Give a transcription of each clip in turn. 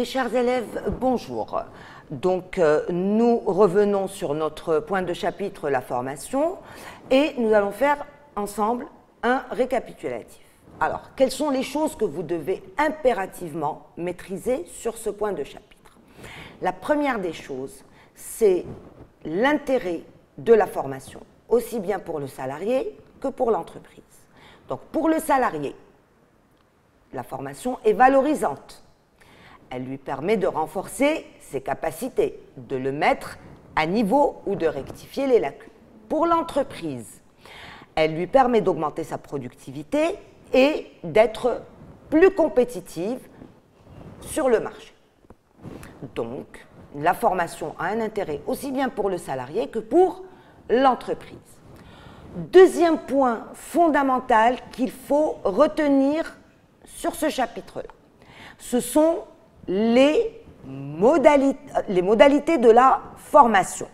Mes chers élèves, bonjour. Donc, nous revenons sur notre point de chapitre, la formation, et nous allons faire ensemble un récapitulatif. Alors, quelles sont les choses que vous devez impérativement maîtriser sur ce point de chapitre? La première des choses, c'est l'intérêt de la formation, aussi bien pour le salarié que pour l'entreprise. Donc, pour le salarié, la formation est valorisante. Elle lui permet de renforcer ses capacités, de le mettre à niveau ou de rectifier les lacunes. Pour l'entreprise, elle lui permet d'augmenter sa productivité et d'être plus compétitive sur le marché. Donc, la formation a un intérêt aussi bien pour le salarié que pour l'entreprise. Deuxième point fondamental qu'il faut retenir sur ce chapitre-là, ce sont les modalités de la formation.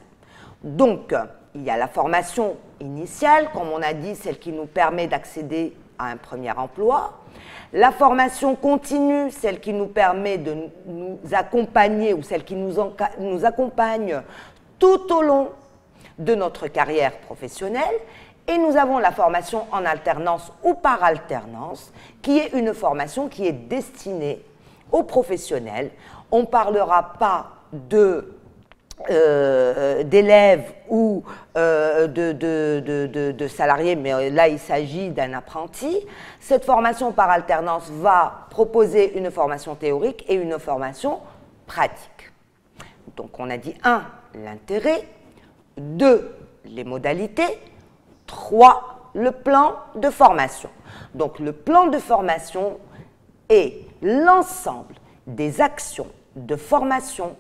Donc, il y a la formation initiale, comme on a dit, celle qui nous permet d'accéder à un premier emploi. La formation continue, celle qui nous permet de nous accompagner ou celle qui nous accompagne tout au long de notre carrière professionnelle. Et nous avons la formation en alternance ou par alternance, qui est une formation qui est destinée aux professionnels. On ne parlera pas d'élèves ou de salariés, mais là il s'agit d'un apprenti. Cette formation par alternance va proposer une formation théorique et une formation pratique. Donc on a dit 1. L'intérêt, 2. Les modalités, 3. Le plan de formation. Donc le plan de formation est l'ensemble des actions de formation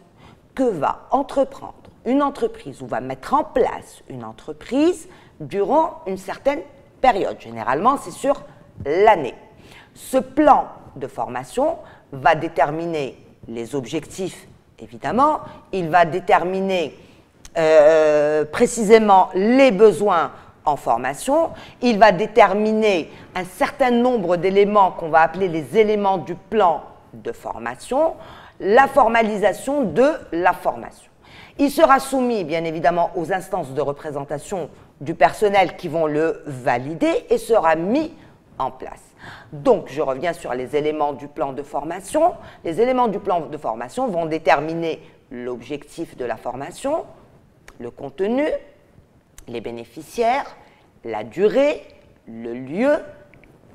que va entreprendre une entreprise ou va mettre en place une entreprise durant une certaine période. Généralement, c'est sur l'année. Ce plan de formation va déterminer les objectifs, évidemment. Il va déterminer précisément les besoins en formation, il va déterminer un certain nombre d'éléments qu'on va appeler les éléments du plan de formation, la formalisation de la formation. Il sera soumis bien évidemment aux instances de représentation du personnel qui vont le valider et sera mis en place. Donc je reviens sur les éléments du plan de formation. Les éléments du plan de formation vont déterminer l'objectif de la formation, le contenu, les bénéficiaires, la durée, le lieu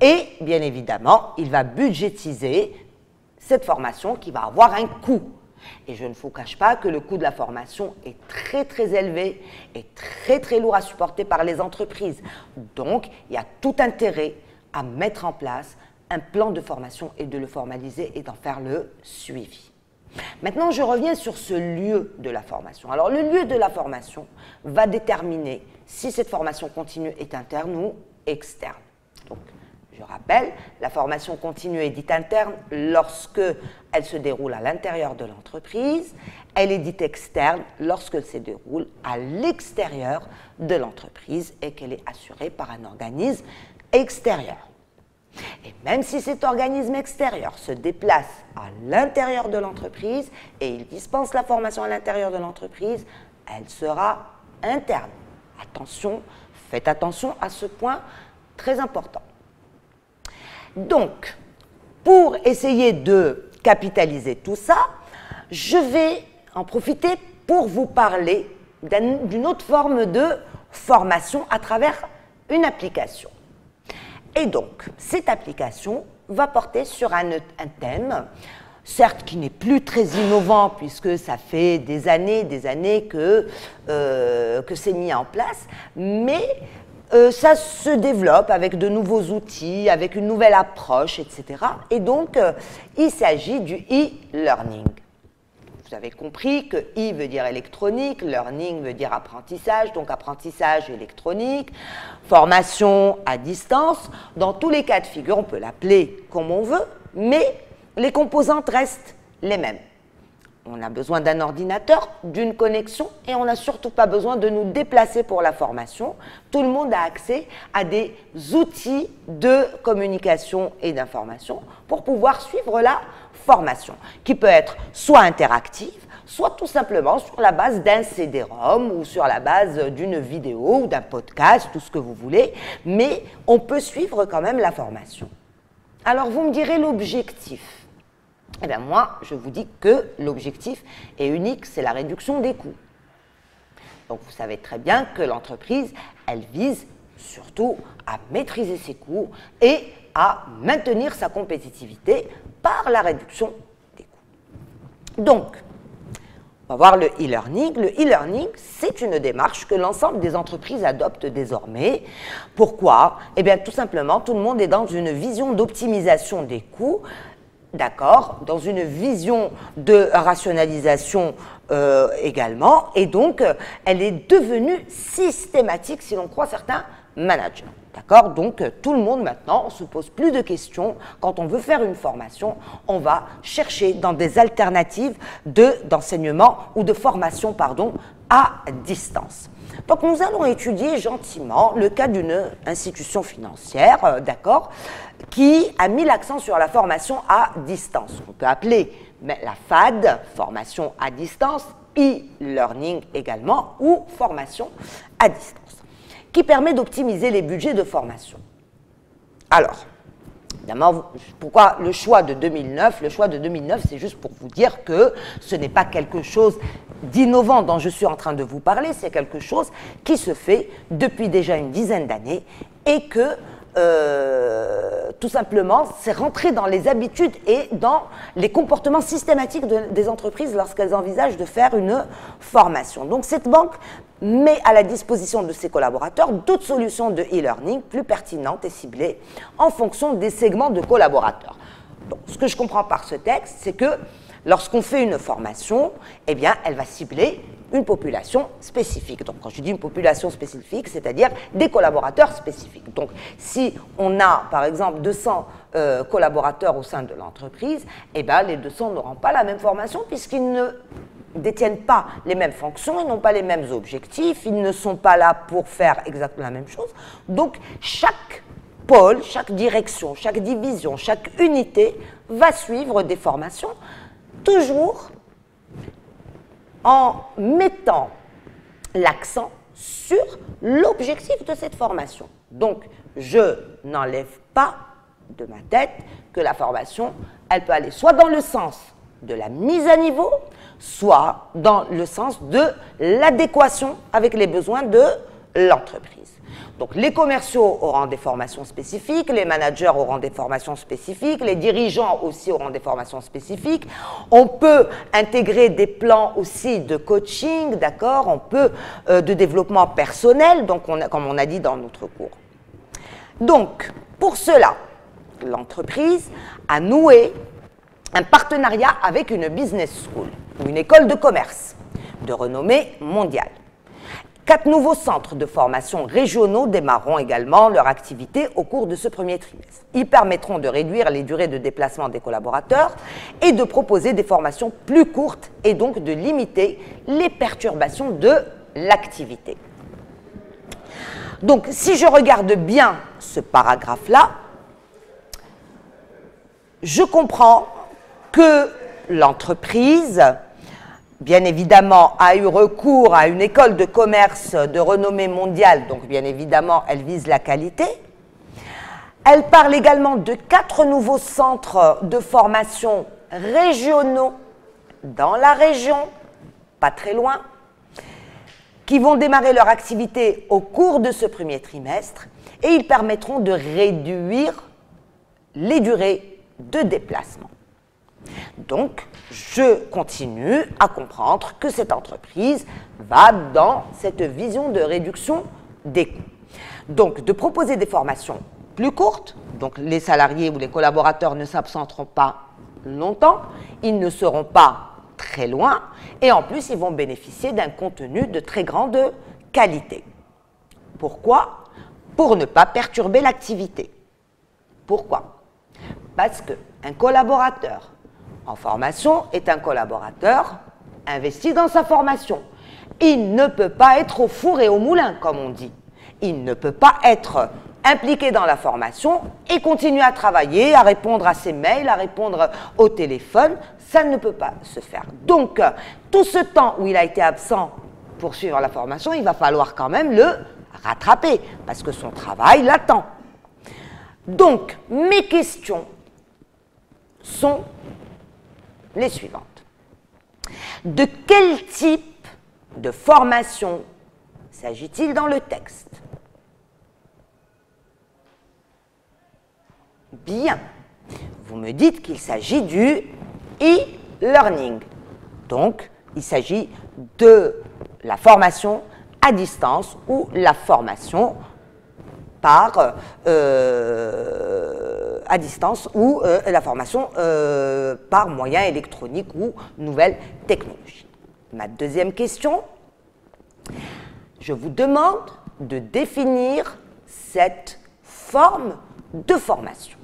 et, bien évidemment, il va budgétiser cette formation qui va avoir un coût. Et je ne vous cache pas que le coût de la formation est très, très élevé et très, très lourd à supporter par les entreprises. Donc, il y a tout intérêt à mettre en place un plan de formation et de le formaliser et d'en faire le suivi. Maintenant, je reviens sur ce lieu de la formation. Alors, le lieu de la formation va déterminer si cette formation continue est interne ou externe. Donc, je rappelle, la formation continue est dite interne lorsqu'elle se déroule à l'intérieur de l'entreprise. Elle est dite externe lorsqu'elle se déroule à l'extérieur de l'entreprise et qu'elle est assurée par un organisme extérieur. Et même si cet organisme extérieur se déplace à l'intérieur de l'entreprise et il dispense la formation à l'intérieur de l'entreprise, elle sera interne. Attention, faites attention à ce point très important. Donc, pour essayer de capitaliser tout ça, je vais en profiter pour vous parler d'une autre forme de formation à travers une application. Et donc, cette application va porter sur un thème, certes qui n'est plus très innovant puisque ça fait des années que c'est mis en place, mais ça se développe avec de nouveaux outils, avec une nouvelle approche, etc. Et donc, il s'agit du e-learning. Vous avez compris que e veut dire électronique, learning veut dire apprentissage, donc apprentissage électronique, formation à distance. Dans tous les cas de figure, on peut l'appeler comme on veut, mais les composantes restent les mêmes. On a besoin d'un ordinateur, d'une connexion et on n'a surtout pas besoin de nous déplacer pour la formation. Tout le monde a accès à des outils de communication et d'information pour pouvoir suivre la formation qui peut être soit interactive, soit tout simplement sur la base d'un CD-ROM ou sur la base d'une vidéo ou d'un podcast, tout ce que vous voulez, mais on peut suivre quand même la formation. Alors vous me direz l'objectif. Eh bien moi, je vous dis que l'objectif est unique, c'est la réduction des coûts. Donc vous savez très bien que l'entreprise, elle vise surtout à maîtriser ses coûts et à maintenir sa compétitivité par la réduction des coûts. Donc, on va voir le e-learning. Le e-learning, c'est une démarche que l'ensemble des entreprises adoptent désormais. Pourquoi? Eh bien, tout simplement, tout le monde est dans une vision d'optimisation des coûts, d'accord, dans une vision de rationalisation également, et donc, elle est devenue systématique, si l'on croit certains managers. D'accord? Donc, tout le monde maintenant, on ne se pose plus de questions. Quand on veut faire une formation, on va chercher dans des alternatives d'enseignement ou de formation, pardon, à distance. Donc, nous allons étudier gentiment le cas d'une institution financière, d'accord, qui a mis l'accent sur la formation à distance. On peut appeler la FAD, formation à distance, e-learning également, ou formation à distance, qui permet d'optimiser les budgets de formation. Alors, évidemment, pourquoi le choix de 2009? Le choix de 2009, c'est juste pour vous dire que ce n'est pas quelque chose d'innovant dont je suis en train de vous parler, c'est quelque chose qui se fait depuis déjà une dizaine d'années et que, tout simplement, c'est rentré dans les habitudes et dans les comportements systématiques des entreprises lorsqu'elles envisagent de faire une formation. Donc, cette banque met à la disposition de ses collaborateurs d'autres solutions de e-learning plus pertinentes et ciblées en fonction des segments de collaborateurs. Donc, ce que je comprends par ce texte, c'est que lorsqu'on fait une formation, eh bien, elle va cibler une population spécifique. Donc, quand je dis une population spécifique, c'est-à-dire des collaborateurs spécifiques. Donc, si on a, par exemple, 200 collaborateurs au sein de l'entreprise, eh bien, les 200 n'auront pas la même formation puisqu'ils ne détiennent pas les mêmes fonctions, ils n'ont pas les mêmes objectifs, ils ne sont pas là pour faire exactement la même chose. Donc, chaque pôle, chaque direction, chaque division, chaque unité va suivre des formations toujours en mettant l'accent sur l'objectif de cette formation. Donc, je n'enlève pas de ma tête que la formation, elle peut aller soit dans le sens de la mise à niveau, soit dans le sens de l'adéquation avec les besoins de l'entreprise. Donc, les commerciaux auront des formations spécifiques, les managers auront des formations spécifiques, les dirigeants aussi auront des formations spécifiques. On peut intégrer des plans aussi de coaching, d'accord, on peut de développement personnel, donc comme on a dit dans notre cours. Donc, pour cela, l'entreprise a noué un partenariat avec une business school, ou une école de commerce de renommée mondiale. 4 nouveaux centres de formation régionaux démarreront également leur activité au cours de ce premier trimestre. Ils permettront de réduire les durées de déplacement des collaborateurs et de proposer des formations plus courtes et donc de limiter les perturbations de l'activité. Donc, si je regarde bien ce paragraphe-là, je comprends que l'entreprise, bien évidemment, a eu recours à une école de commerce de renommée mondiale, donc bien évidemment, elle vise la qualité. Elle parle également de 4 nouveaux centres de formation régionaux dans la région, pas très loin, qui vont démarrer leur activité au cours de ce premier trimestre et ils permettront de réduire les durées de déplacement. Donc, je continue à comprendre que cette entreprise va dans cette vision de réduction des coûts. Donc, de proposer des formations plus courtes, donc les salariés ou les collaborateurs ne s'absenteront pas longtemps, ils ne seront pas très loin et en plus, ils vont bénéficier d'un contenu de très grande qualité. Pourquoi? Pour ne pas perturber l'activité. Pourquoi? Parce qu'un collaborateur en formation est un collaborateur investi dans sa formation. Il ne peut pas être au four et au moulin, comme on dit. Il ne peut pas être impliqué dans la formation et continue à travailler, à répondre à ses mails, à répondre au téléphone. Ça ne peut pas se faire. Donc, tout ce temps où il a été absent pour suivre la formation, il va falloir quand même le rattraper parce que son travail l'attend. Donc, mes questions sont les suivantes. De quel type de formation s'agit-il dans le texte ? Bien, vous me dites qu'il s'agit du e-learning. Donc, il s'agit de la formation à distance ou la formation par à distance ou la formation par moyen électronique ou nouvelle technologie. Ma deuxième question, je vous demande de définir cette forme de formation.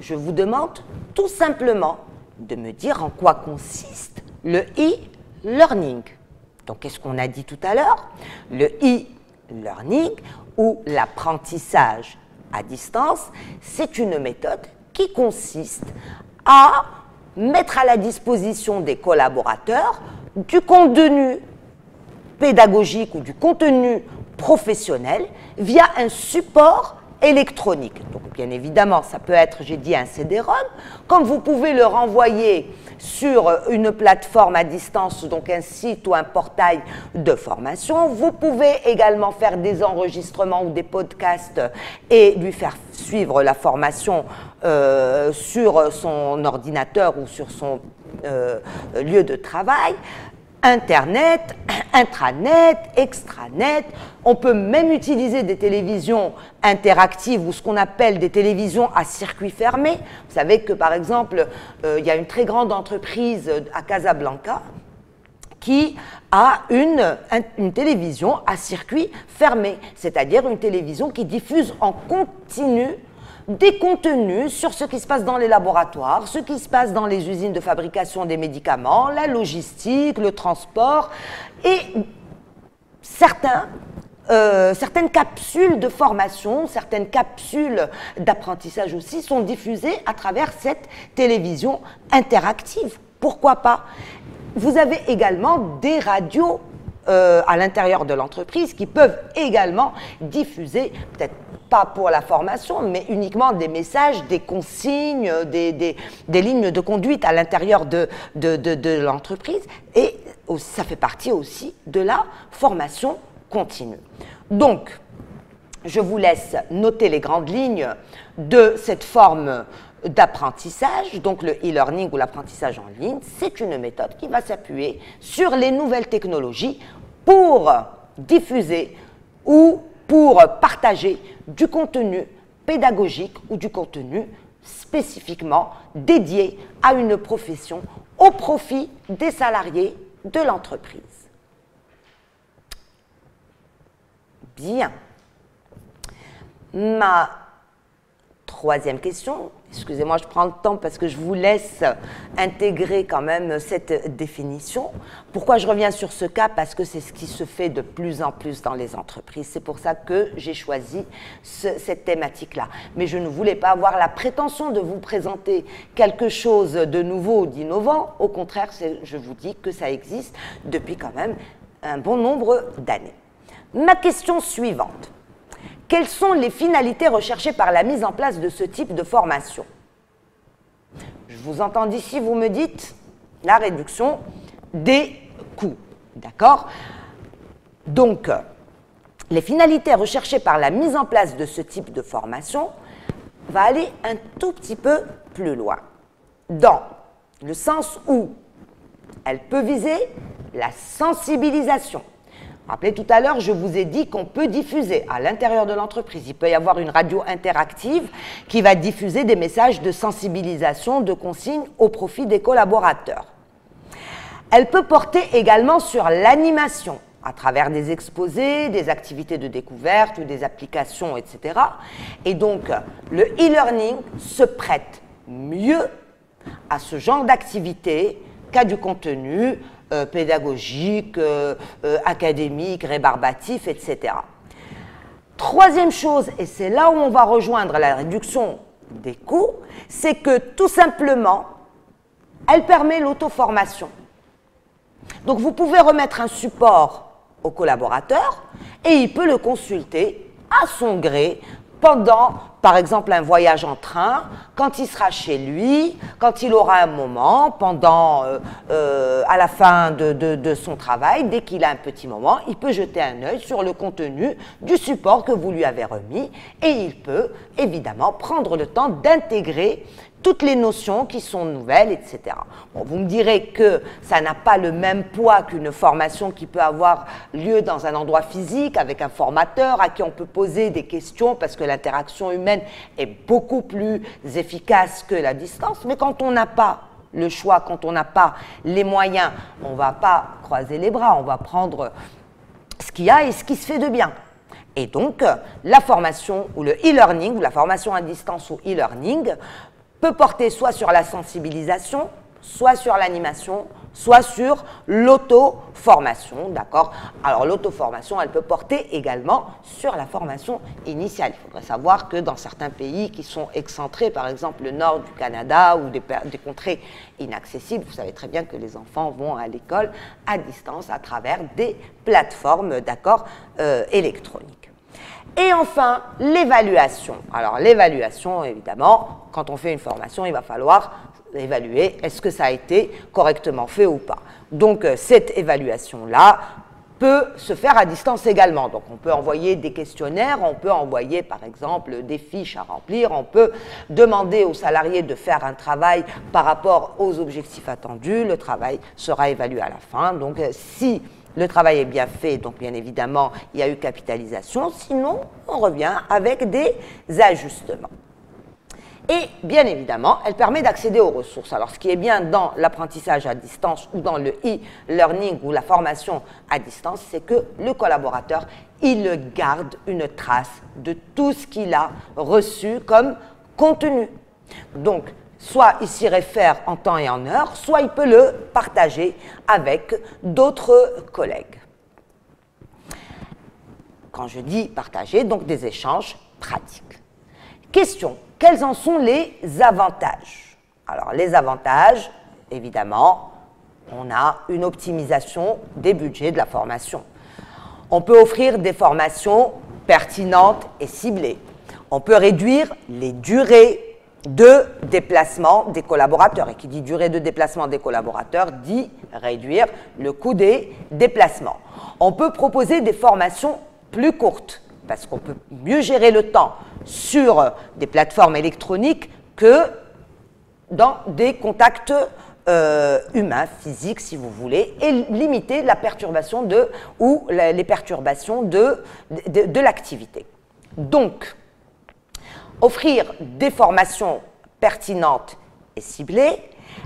Je vous demande tout simplement de me dire en quoi consiste le e-learning. Donc, qu'est-ce qu'on a dit tout à l'heure? Le e-learning ou l'apprentissage à distance, c'est une méthode qui consiste à mettre à la disposition des collaborateurs du contenu pédagogique ou du contenu professionnel via un support électronique. Donc, bien évidemment, ça peut être, j'ai dit, un CD-ROM, comme vous pouvez le renvoyer sur une plateforme à distance, donc un site ou un portail de formation. Vous pouvez également faire des enregistrements ou des podcasts et lui faire suivre la formation sur son ordinateur ou sur son lieu de travail. Internet, intranet, extranet, on peut même utiliser des télévisions interactives ou ce qu'on appelle des télévisions à circuit fermé. Vous savez que par exemple, il y a une très grande entreprise à Casablanca qui a une télévision à circuit fermé, c'est-à-dire une télévision qui diffuse en continu des contenus sur ce qui se passe dans les laboratoires, ce qui se passe dans les usines de fabrication des médicaments, la logistique, le transport et certaines capsules de formation, certaines capsules d'apprentissage aussi sont diffusées à travers cette télévision interactive. Pourquoi pas? Vous avez également des radios à l'intérieur de l'entreprise qui peuvent également diffuser, peut-être pas pour la formation, mais uniquement des messages, des consignes, des lignes de conduite à l'intérieur de l'entreprise. Et ça fait partie aussi de la formation continue. Donc, je vous laisse noter les grandes lignes de cette forme d'apprentissage. Donc, le e-learning ou l'apprentissage en ligne, c'est une méthode qui va s'appuyer sur les nouvelles technologies pour diffuser ou pour partager du contenu pédagogique ou du contenu spécifiquement dédié à une profession au profit des salariés de l'entreprise. Bien. Ma troisième question, excusez-moi, je prends le temps parce que je vous laisse intégrer quand même cette définition. Pourquoi je reviens sur ce cas? Parce que c'est ce qui se fait de plus en plus dans les entreprises. C'est pour ça que j'ai choisi cette thématique-là. Mais je ne voulais pas avoir la prétention de vous présenter quelque chose de nouveau ou d'innovant. Au contraire, je vous dis que ça existe depuis quand même un bon nombre d'années. Ma question suivante. Quelles sont les finalités recherchées par la mise en place de ce type de formation? Je vous entends d'ici, vous me dites la réduction des coûts. D'accord? Donc, les finalités recherchées par la mise en place de ce type de formation va aller un tout petit peu plus loin, dans le sens où elle peut viser la sensibilisation. Rappelez, tout à l'heure, je vous ai dit qu'on peut diffuser à l'intérieur de l'entreprise. Il peut y avoir une radio interactive qui va diffuser des messages de sensibilisation, de consignes au profit des collaborateurs. Elle peut porter également sur l'animation à travers des exposés, des activités de découverte ou des applications, etc. Et donc, le e-learning se prête mieux à ce genre d'activité qu'à du contenu pédagogique, académique, rébarbatif, etc. Troisième chose, et c'est là où on va rejoindre la réduction des coûts, c'est que tout simplement, elle permet l'auto-formation. Donc vous pouvez remettre un support au collaborateur et il peut le consulter à son gré pendant, par exemple, un voyage en train, quand il sera chez lui, quand il aura un moment, pendant, à la fin de son travail, dès qu'il a un petit moment, il peut jeter un œil sur le contenu du support que vous lui avez remis et il peut, évidemment, prendre le temps d'intégrer toutes les notions qui sont nouvelles, etc. Bon, vous me direz que ça n'a pas le même poids qu'une formation qui peut avoir lieu dans un endroit physique avec un formateur à qui on peut poser des questions parce que l'interaction humaine est beaucoup plus efficace que la distance. Mais quand on n'a pas le choix, quand on n'a pas les moyens, on ne va pas croiser les bras, on va prendre ce qu'il y a et ce qui se fait de bien. Et donc, la formation ou le e-learning, ou la formation à distance ou e-learning, peut porter soit sur la sensibilisation, soit sur l'animation, soit sur l'auto-formation, d'accord? Alors l'auto-formation, elle peut porter également sur la formation initiale. Il faudrait savoir que dans certains pays qui sont excentrés, par exemple le nord du Canada ou des contrées inaccessibles, vous savez très bien que les enfants vont à l'école à distance à travers des plateformes, d'accord, électroniques. Et enfin, l'évaluation. Alors l'évaluation, évidemment, quand on fait une formation, il va falloir évaluer est-ce que ça a été correctement fait ou pas. Donc cette évaluation-là peut se faire à distance également. Donc on peut envoyer des questionnaires, on peut envoyer par exemple des fiches à remplir, on peut demander aux salariés de faire un travail par rapport aux objectifs attendus, le travail sera évalué à la fin. Donc si le travail est bien fait, donc bien évidemment, il y a eu capitalisation. Sinon, on revient avec des ajustements. Et bien évidemment, elle permet d'accéder aux ressources. Alors, ce qui est bien dans l'apprentissage à distance ou dans le e-learning ou la formation à distance, c'est que le collaborateur, il garde une trace de tout ce qu'il a reçu comme contenu. Donc, soit il s'y réfère en temps et en heure, soit il peut le partager avec d'autres collègues. Quand je dis partager, donc des échanges pratiques. Question, quels en sont les avantages? Alors les avantages, évidemment, on a une optimisation des budgets de la formation. On peut offrir des formations pertinentes et ciblées. On peut réduire les durées de déplacement des collaborateurs. Et qui dit durée de déplacement des collaborateurs, dit réduire le coût des déplacements. On peut proposer des formations plus courtes, parce qu'on peut mieux gérer le temps sur des plateformes électroniques que dans des contacts humains, physiques, si vous voulez, et limiter la perturbation les perturbations de l'activité. Donc, offrir des formations pertinentes et ciblées,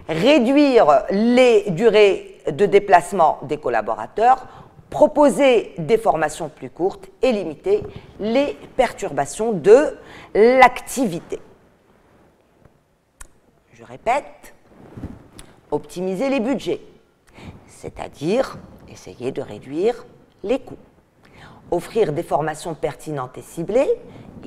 réduire les durées de déplacement des collaborateurs, proposer des formations plus courtes et limiter les perturbations de l'activité. Je répète, optimiser les budgets, c'est-à-dire essayer de réduire les coûts. Offrir des formations pertinentes et ciblées,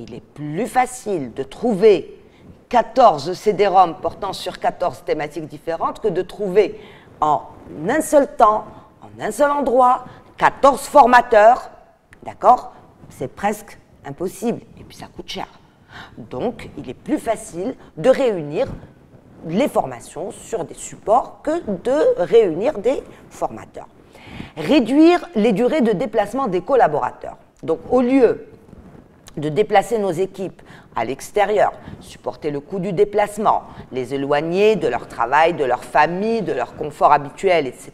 il est plus facile de trouver 14 CD-ROM portant sur 14 thématiques différentes que de trouver en un seul temps, en un seul endroit, 14 formateurs, d'accord? C'est presque impossible et puis ça coûte cher. Donc, il est plus facile de réunir les formations sur des supports que de réunir des formateurs. Réduire les durées de déplacement des collaborateurs. Donc, au lieu de déplacer nos équipes à l'extérieur, supporter le coût du déplacement, les éloigner de leur travail, de leur famille, de leur confort habituel, etc.,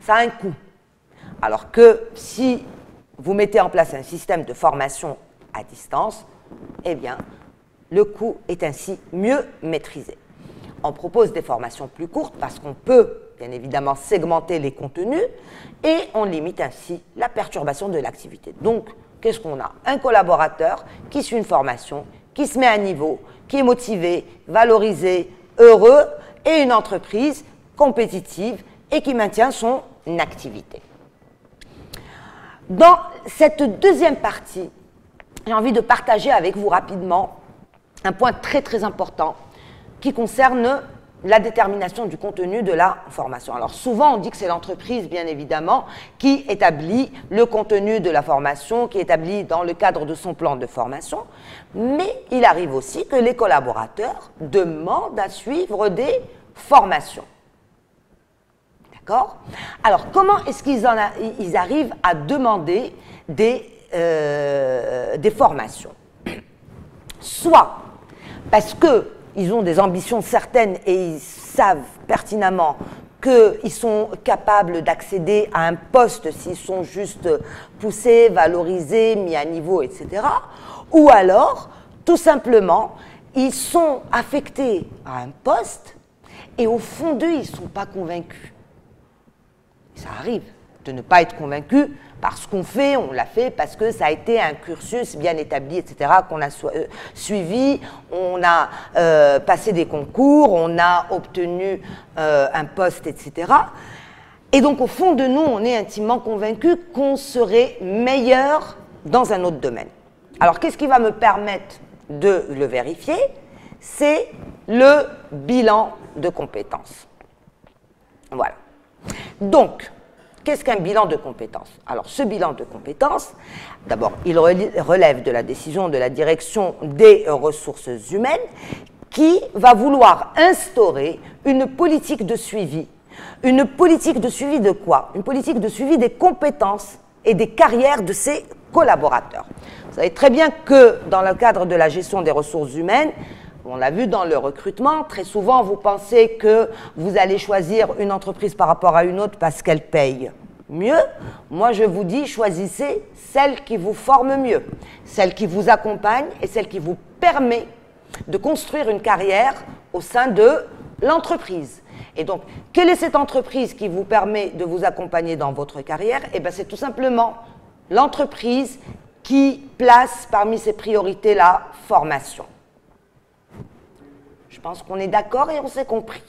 ça a un coût. Alors que si vous mettez en place un système de formation à distance, eh bien, le coût est ainsi mieux maîtrisé. On propose des formations plus courtes parce qu'on peut, bien évidemment, segmenter les contenus et on limite ainsi la perturbation de l'activité. Donc, qu'est-ce qu'on a? Un collaborateur qui suit une formation, qui se met à niveau, qui est motivé, valorisé, heureux et une entreprise compétitive et qui maintient son activité. Dans cette deuxième partie, j'ai envie de partager avec vous rapidement un point très très important qui concerne la détermination du contenu de la formation. Alors souvent on dit que c'est l'entreprise bien évidemment qui établit le contenu de la formation, qui établit dans le cadre de son plan de formation, mais il arrive aussi que les collaborateurs demandent à suivre des formations. D'accord? Alors comment est-ce qu'ils arrivent à demander des formations? Soit parce que ils ont des ambitions certaines et ils savent pertinemment qu'ils sont capables d'accéder à un poste s'ils sont juste poussés, valorisés, mis à niveau, etc. Ou alors, tout simplement, ils sont affectés à un poste et au fond d'eux, ils ne sont pas convaincus. Ça arrive de ne pas être convaincus par ce qu'on fait, on l'a fait parce que ça a été un cursus bien établi, etc., qu'on a suivi, on a passé des concours, on a obtenu un poste, etc. Et donc, au fond de nous, on est intimement convaincus qu'on serait meilleur dans un autre domaine. Alors, qu'est-ce qui va me permettre de le vérifier? C'est le bilan de compétences. Voilà. Donc, qu'est-ce qu'un bilan de compétences? Alors, ce bilan de compétences, d'abord, il relève de la décision de la direction des ressources humaines qui va vouloir instaurer une politique de suivi. Une politique de suivi de quoi? Une politique de suivi des compétences et des carrières de ses collaborateurs. Vous savez très bien que dans le cadre de la gestion des ressources humaines, on l'a vu dans le recrutement, très souvent vous pensez que vous allez choisir une entreprise par rapport à une autre parce qu'elle paye mieux. Moi je vous dis, choisissez celle qui vous forme mieux, celle qui vous accompagne et celle qui vous permet de construire une carrière au sein de l'entreprise. Et donc, quelle est cette entreprise qui vous permet de vous accompagner dans votre carrière? Eh bien, c'est tout simplement l'entreprise qui place parmi ses priorités la formation. Je pense qu'on est d'accord et on s'est compris.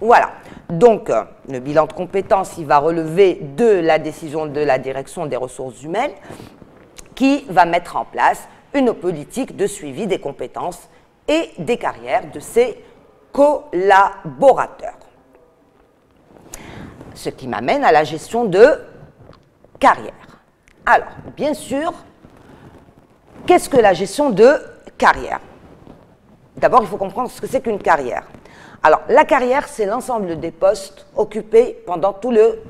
Voilà. Donc, le bilan de compétences, il va relever de la décision de la direction des ressources humaines qui va mettre en place une politique de suivi des compétences et des carrières de ses collaborateurs. Ce qui m'amène à la gestion de carrière. Alors, bien sûr, qu'est-ce que la gestion de carrière ? D'abord, il faut comprendre ce que c'est qu'une carrière. Alors, la carrière, c'est l'ensemble des postes occupés pendant tout le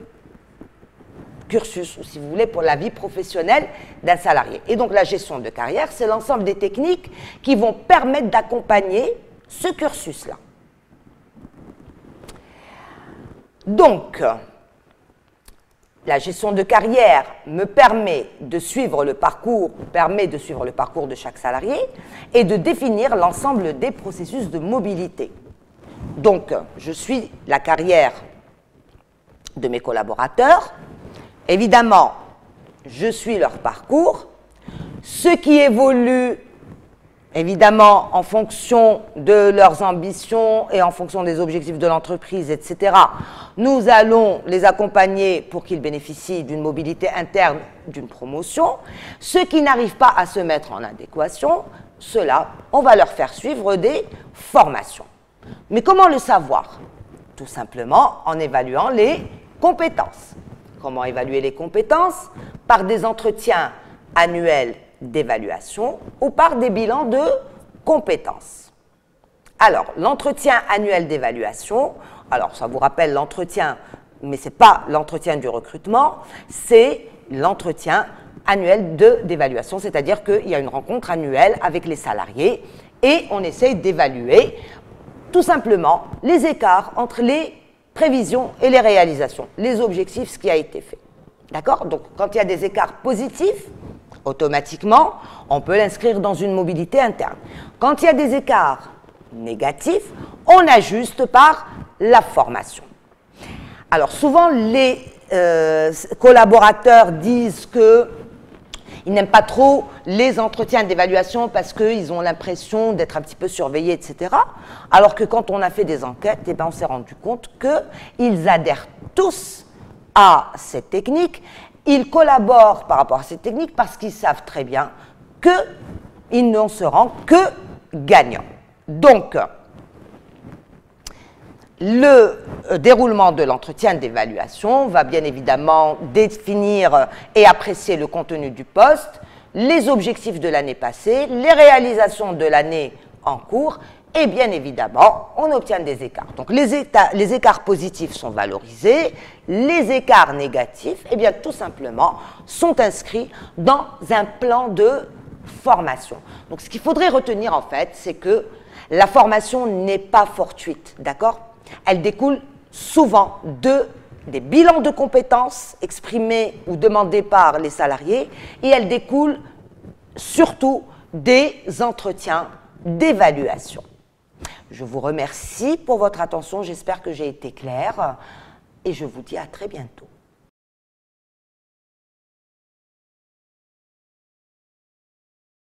cursus, ou si vous voulez, pour la vie professionnelle d'un salarié. Et donc, la gestion de carrière, c'est l'ensemble des techniques qui vont permettre d'accompagner ce cursus-là. Donc, la gestion de carrière permet de suivre le parcours de chaque salarié et de définir l'ensemble des processus de mobilité. Donc, je suis la carrière de mes collaborateurs. Évidemment, je suis leur parcours. Ce qui évolue, évidemment, en fonction de leurs ambitions et en fonction des objectifs de l'entreprise, etc., nous allons les accompagner pour qu'ils bénéficient d'une mobilité interne, d'une promotion. Ceux qui n'arrivent pas à se mettre en adéquation, ceux-là, on va leur faire suivre des formations. Mais comment le savoir? Tout simplement en évaluant les compétences. Comment évaluer les compétences? Par des entretiens annuels d'évaluation ou par des bilans de compétences. Alors, l'entretien annuel d'évaluation, alors ça vous rappelle l'entretien, mais ce n'est pas l'entretien du recrutement, c'est l'entretien annuel d'évaluation, c'est-à-dire qu'il y a une rencontre annuelle avec les salariés et on essaye d'évaluer tout simplement les écarts entre les prévisions et les réalisations, les objectifs, ce qui a été fait. D'accord? Donc, quand il y a des écarts positifs, automatiquement, on peut l'inscrire dans une mobilité interne. Quand il y a des écarts négatifs, on ajuste par la formation. Alors souvent, les collaborateurs disent que Ils n'aiment pas trop les entretiens d'évaluation parce qu'ils ont l'impression d'être un petit peu surveillés, etc. Alors que quand on a fait des enquêtes, eh ben, on s'est rendu compte qu'ils adhèrent tous à cette technique. Ils collaborent par rapport à cette technique parce qu'ils savent très bien qu'ils n'en seront que gagnants. Donc, le déroulement de l'entretien d'évaluation va bien évidemment définir et apprécier le contenu du poste, les objectifs de l'année passée, les réalisations de l'année en cours et bien évidemment, on obtient des écarts. Donc les écarts positifs sont valorisés, les écarts négatifs, eh bien tout simplement, sont inscrits dans un plan de formation. Donc ce qu'il faudrait retenir en fait, c'est que la formation n'est pas fortuite, d'accord ? Elle découle souvent des bilans de compétences exprimés ou demandés par les salariés et elle découle surtout des entretiens d'évaluation. Je vous remercie pour votre attention, j'espère que j'ai été claire et je vous dis à très bientôt.